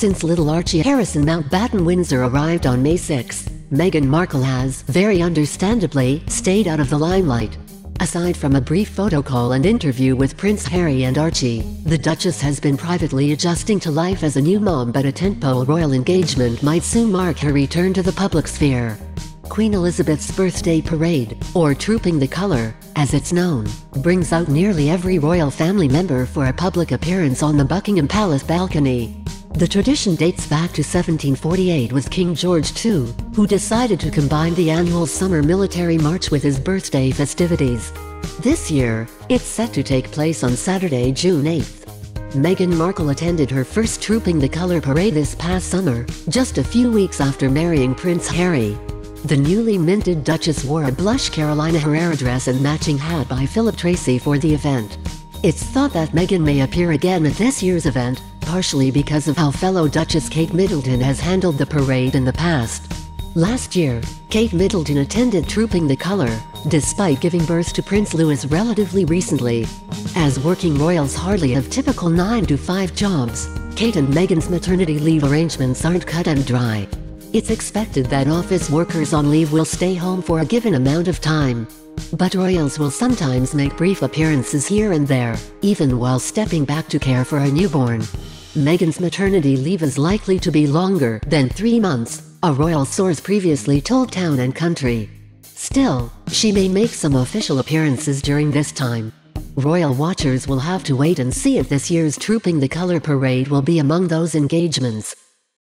Since little Archie Harrison Mountbatten-Windsor arrived on May 6, Meghan Markle has, very understandably, stayed out of the limelight. Aside from a brief photo call and interview with Prince Harry and Archie, the Duchess has been privately adjusting to life as a new mom, but a tentpole royal engagement might soon mark her return to the public sphere. Queen Elizabeth's birthday parade, or Trooping the Colour, as it's known, brings out nearly every royal family member for a public appearance on the Buckingham Palace balcony. The tradition dates back to 1748 with King George II, who decided to combine the annual summer military march with his birthday festivities. This year, it's set to take place on Saturday, June 8th. Meghan Markle attended her first Trooping the Colour parade this past summer, just a few weeks after marrying Prince Harry. The newly minted Duchess wore a blush Carolina Herrera dress and matching hat by Philip Tracy for the event. It's thought that Meghan may appear again at this year's event, partially because of how fellow Duchess Kate Middleton has handled the parade in the past. Last year, Kate Middleton attended Trooping the Colour, despite giving birth to Prince Louis relatively recently. As working royals hardly have typical 9-to-5 jobs, Kate and Meghan's maternity leave arrangements aren't cut and dry. It's expected that office workers on leave will stay home for a given amount of time. But royals will sometimes make brief appearances here and there, even while stepping back to care for a newborn. Meghan's maternity leave is likely to be longer than 3 months, a royal source previously told Town and Country. Still, she may make some official appearances during this time. Royal watchers will have to wait and see if this year's Trooping the Colour parade will be among those engagements.